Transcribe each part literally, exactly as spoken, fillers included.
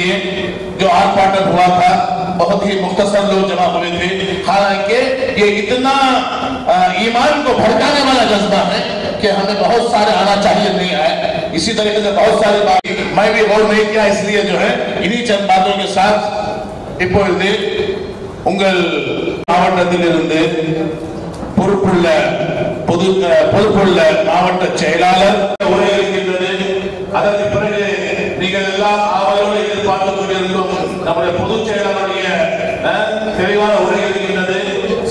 जो आग पाटक हुआ था, बहुत ही मुख्तसर लोग जमा हुए थे। हालांकि ये इतना ईमान को भड़काने वाला जज्बा है कि हमें बहुत सारे आना चाहिए नहीं आए। इसी तरीके से बहुत सारे बातें मैं भी गौर नहीं किया, इसलिए जो है इन्हीं चंद बातों के साथ इपोदे उंगल मावटத்திலிருந்து பொறுப்புள்ள பொது பொறுப்புள்ள மாவட்ட செயலாளர் உரை இருக்கின்றது। அதற்கு பிறகு நீங்கள் எல்லாம் ஆவலோடு எதிர்பார்த்துக் கொண்டிருக்கும் நம்முடைய பொதுச் செயலாளருடைய தெளிவான உரை இருக்கின்றது,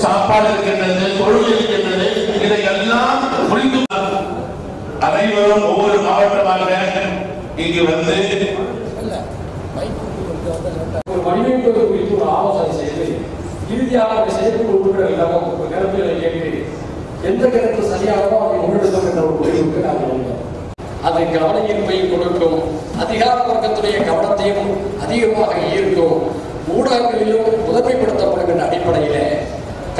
சாப்பாடு இருக்கின்றது, தொழில் இருக்கின்றது, இதையெல்லாம் புரிந்து அனைவரும் ஒவ்வொரு மாவட்டமாக இங்கு வந்து ஒரு வடிவமைப்பு குறித்து ஒரு ஆலோசனை செய்து இறுதியாக ஒரு செயலுக்கு ஒப்புதல் இல்லாமல் ஒரு கருத்துக்களை கேட்டு எந்த கருத்து சரியாகவோ அதை முன்னெடுத்தோம் என்ற ஒரு முடிவுக்கு நாங்கள் வந்தோம். அதை கவனயின்மையும் கொடுக்கும், அதிகார வர்க்கத்துடைய கவனத்தையும் அதிகமாக ஈர்க்கும், ஊடகங்களிலும் முதன்மைப்படுத்தப்படுகின்ற அடிப்படையிலே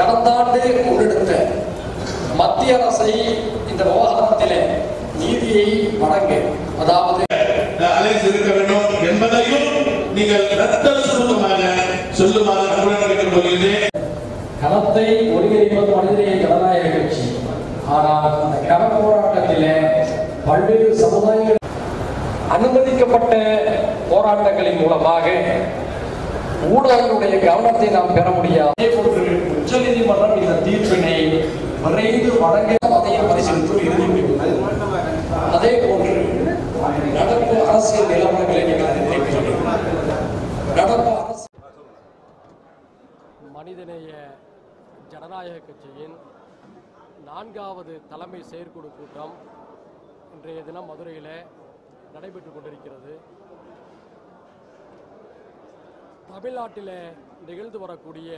கடந்த ஆண்டு முன்னெடுத்த மத்திய அரசை இந்த விவகாரத்திலே நீதியை வழங்க அதாவது இருக்க வேண்டும் என்பதையும் நீங்கள் களத்தை ஒருங்கிணைப்பது மனிதநேய ஜனநாயக கட்சி. ஆனால் அந்த கள போராட்டத்திலே பல்வேறு சமுதாயங்கள் அனுமதிக்கப்பட்ட போராட்டங்களின் மூலமாக ஊடகங்களுடைய கவனத்தை நாம் பெற முடியாது. அதே போன்று உச்ச நீதிமன்றம் இந்த தீர்ப்பினை விரைந்து வழங்க அதையும் பரிசீலித்து இறுதி முடிவு. அதே போன்று நடப்பு அரசியல் நிலவரங்களை நடப்பு அரசு மனிதநேய ஜனநாயக கட்சியின் நான்காவது தலைமை செயற்குழு கூட்டம் இன்றைய தினம் மதுரையில் நடைபெற்று கொண்டிருக்கிறது. தமிழ்நாட்டில் நிகழ்ந்து வரக்கூடிய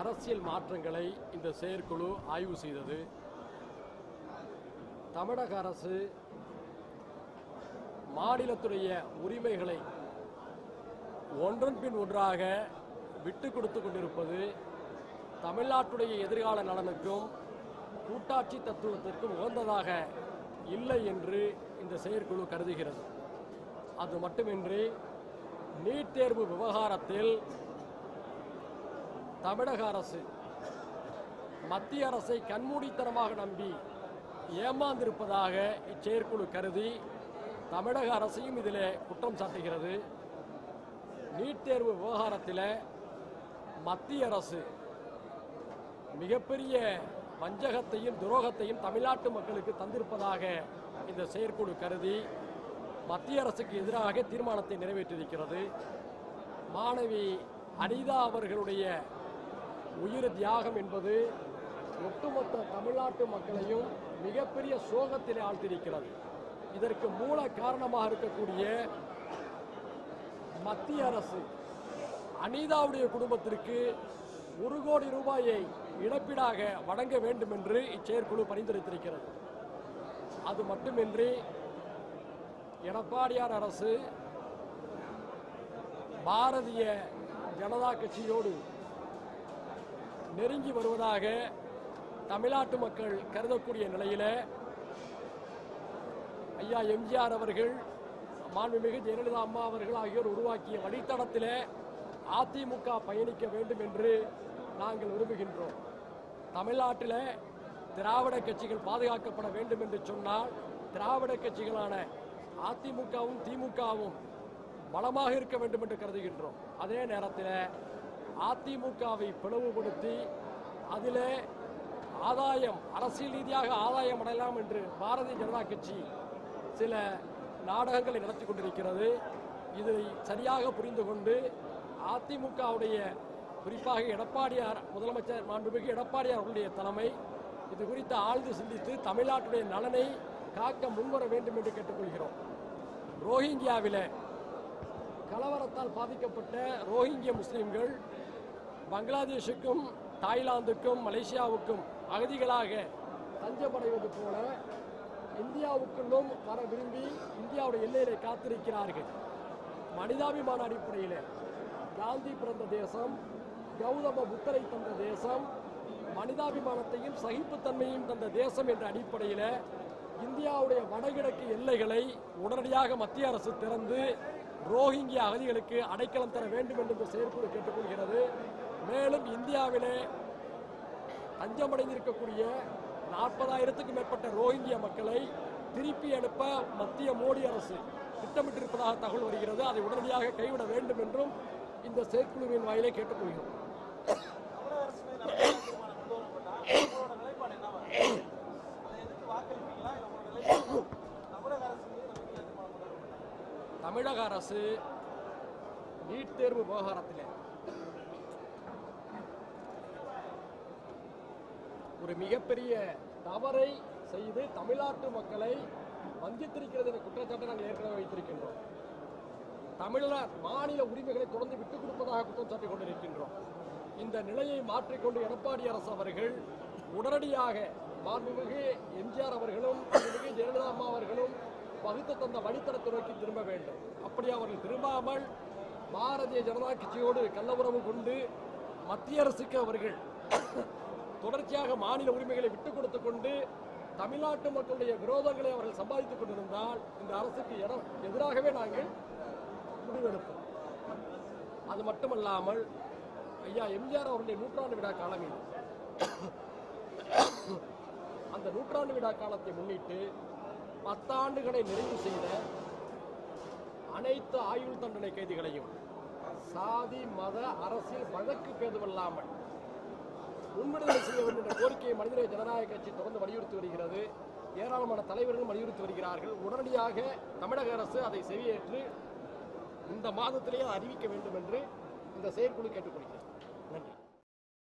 அரசியல் மாற்றங்களை இந்த செயற்குழு ஆய்வு செய்தது. தமிழக அரசு மாநிலத்துடைய உரிமைகளை ஒன்றன் பின் ஒன்றாக விட்டு கொடுத்து கொண்டிருப்பது தமிழ்நாட்டுடைய எதிர்கால நலனுக்கும் கூட்டாட்சி தத்துவத்திற்கும் உகந்ததாக இல்லை என்று இந்த செயற்குழு கருதுகிறது. அது மட்டுமின்றி நீட் தேர்வு விவகாரத்தில் தமிழக அரசு மத்திய அரசை கண்மூடித்தனமாக நம்பி ஏமாந்திருப்பதாக இச்செயற்குழு கருதி தமிழக அரசையும் இதில் குற்றம் சாட்டுகிறது. நீட் தேர்வு விவகாரத்தில் மத்திய அரசு மிகப்பெரிய வஞ்சகத்தையும் துரோகத்தையும் தமிழ்நாட்டு மக்களுக்கு தந்திருப்பதாக இந்த செயற்குழு கருதி மத்திய அரசுக்கு எதிராக தீர்மானத்தை நிறைவேற்றியிருக்கிறது. மாணவி அனிதா அவர்களுடைய உயிர் தியாகம் என்பது ஒட்டுமொத்த தமிழ்நாட்டு மக்களையும் மிகப்பெரிய சோகத்திலே ஆழ்த்தியிருக்கிறது. இதற்கு மூல காரணமாக இருக்கக்கூடிய மத்திய அரசு அனிதாவுடைய குடும்பத்திற்கு ஒரு கோடி ரூபாயை இழப்பீடாக வழங்க வேண்டும் என்று இச்செயற்குழு பரிந்துரைத்திருக்கிறது. அது மட்டுமின்றி எடப்பாடியார் அரசு பாரதிய ஜனதா கட்சியோடு நெருங்கி வருவதாக தமிழ்நாட்டு மக்கள் கருதக்கூடிய நிலையில் ஐயா எம்ஜிஆர் அவர்கள், மாண்புமிகு ஜெயலலிதா அம்மா அவர்கள் ஆகியோர் உருவாக்கிய வழித்தடத்தில் அதிமுக பயணிக்க வேண்டும் என்று நாங்கள் விரும்புகின்றோம். தமிழ்நாட்டில் திராவிட கட்சிகள் பாதுகாக்கப்பட வேண்டும் என்று சொன்னால் திராவிட கட்சிகளான அதிமுகவும் திமுகவும் பலமாக இருக்க வேண்டும் என்று கருதுகின்றோம். அதே நேரத்தில் அதிமுகவை பிளவுபடுத்தி அதில் ஆதாயம் அரசியல் ரீதியாக ஆதாயம் அடையலாம் என்று பாரதிய ஜனதா கட்சி சில நாடகங்களை நடத்தி கொண்டிருக்கிறது. இதை சரியாக புரிந்து கொண்டு அதிமுகவுடைய குறிப்பாக எடப்பாடியார் முதலமைச்சர் மாண்புமிகு எடப்பாடியார் அவருடைய தலைமை இது குறித்து ஆழ்ந்து சிந்தித்து தமிழ்நாட்டுடைய நலனை காக்க முன்வர வேண்டும் என்று கேட்டுக்கொள்கிறோம். ரோஹிங்கியாவில் கலவரத்தால் பாதிக்கப்பட்ட ரோஹிங்கிய முஸ்லிம்கள் பங்களாதேஷுக்கும் தாய்லாந்துக்கும் மலேசியாவுக்கும் அகதிகளாக தஞ்சமடைவது போல இந்தியாவுக்குள்ளும் வர விரும்பி இந்தியாவுடைய எல்லையிலே காத்திருக்கிறார்கள். மனிதாபிமான அடிப்படையில் காந்தி பிறந்த தேசம், கௌதம புத்தரை தந்த தேசம், மனிதாபிமானத்தையும் சகிப்புத்தன்மையும் தந்த தேசம் என்ற அடிப்படையில் இந்தியாவுடைய வடகிழக்கு எல்லைகளை உடனடியாக மத்திய அரசு திறந்து Rohingya அகதிகளுக்கு அடைக்கலம் தர வேண்டும் என்று செயற்குழு கேட்டுக்கொள்கிறது. மேலும் இந்தியாவிலே தஞ்சமடைந்திருக்கக்கூடிய நாற்பதாயிரத்துக்கும் மேற்பட்ட ரோஹிங்கியா மக்களை திருப்பி அனுப்ப மத்திய மோடி அரசு திட்டமிட்டிருப்பதாக தகவல் வருகிறது. அதை உடனடியாக கைவிட வேண்டும் என்றும் இந்த செயற்குழுவின் வாயிலே கேட்டுக்கொள்கிறது. தமிழக அரசு நீட் தேர்வு விவகாரத்திலே ஒரு மிகப்பெரிய தவறை செய்து தமிழ்நாட்டு மக்களை வஞ்சித்திருக்கிறது என்ற குற்றச்சாட்டை நாங்கள் ஏற்கனவே வைத்திருக்கின்றோம். தமிழ்நாடு மாநில உரிமைகளை தொடர்ந்து விட்டுக் கொடுப்பதாக குற்றச்சாட்டிக் கொண்டிருக்கின்றோம். இந்த நிலையை மாற்றிக்கொண்டு எடப்பாடி அரசு அவர்கள் உடனடியாக மாண்புமிகு எம்ஜிஆர் அவர்களும் மாண்புமிகு ஜெயலலிதா அம்மா அவர்களும் வகுத்து தந்த வழித்தடத்தை நோக்கி திரும்ப வேண்டும். அப்படி அவர்கள் திரும்பாமல் பாரதிய ஜனதா கட்சியோடு கள்ள உறவு கொண்டு மத்திய அரசுக்கு அவர்கள் தொடர்ச்சியாக மாநில உரிமைகளை விட்டுக் கொடுத்து கொண்டு தமிழ்நாட்டு மக்களுடைய விரோதங்களை அவர்கள் சம்பாதித்துக் கொண்டிருந்தால் இந்த அரசுக்கு எதிராகவே நாங்கள் முடிவெடுப்போம். அது மட்டுமல்லாமல் ஐயா எம்ஜிஆர் அவருடைய நூற்றாண்டு விழா காலம், அந்த நூற்றாண்டு விழா காலத்தை முன்னிட்டு பத்தாண்டுகளை நிறைவு செய்த அனைத்து ஆயுள் தண்டனை கைதிகளையும் சாதி மத அரசியல் வழக்கு பேதுமில்லாமல் முன்விடுதலை செய்ய வேண்டும் என்ற கோரிக்கையை மனிதநேய ஜனநாயக கட்சி தொடர்ந்து வலியுறுத்தி வருகிறது. ஏராளமான தலைவர்கள் வலியுறுத்தி வருகிறார்கள். உடனடியாக தமிழக அரசு அதை செவியேற்று இந்த மாதத்திலேயே அறிவிக்க வேண்டும் என்று இந்த செயற்குழு கேட்டுக்கொள்கிறது.